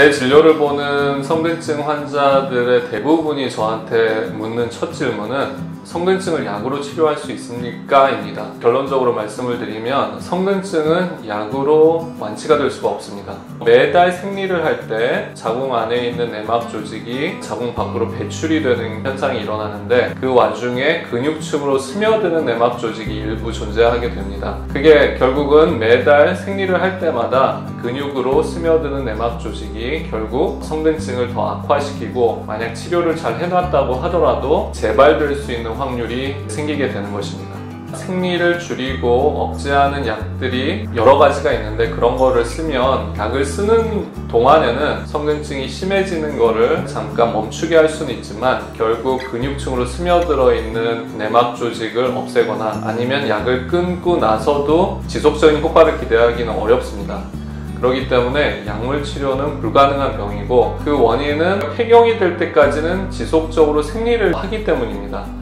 제 진료를 보는 성근증 환자들의 대부분이 저한테 묻는 첫 질문은 성근증을 약으로 치료할 수 있습니까? 입니다. 결론적으로 말씀을 드리면 성근증은 약으로 완치가 될 수가 없습니다. 매달 생리를 할 때 자궁 안에 있는 내막 조직이 자궁 밖으로 배출이 되는 현상이 일어나는데 그 와중에 근육층으로 스며드는 내막 조직이 일부 존재하게 됩니다. 그게 결국은 매달 생리를 할 때마다 근육으로 스며드는 내막 조직이 결국 성근증을 더 악화시키고 만약 치료를 잘 해놨다고 하더라도 재발될 수 있는 확률이 생기게 되는 것입니다. 생리를 줄이고 억제하는 약들이 여러 가지가 있는데 그런 거를 쓰면 약을 쓰는 동안에는 성근증이 심해지는 거를 잠깐 멈추게 할 수는 있지만 결국 근육층으로 스며들어 있는 내막 조직을 없애거나 아니면 약을 끊고 나서도 지속적인 효과를 기대하기는 어렵습니다. 그렇기 때문에 약물 치료는 불가능한 병이고 그 원인은 폐경이 될 때까지는 지속적으로 생리를 하기 때문입니다.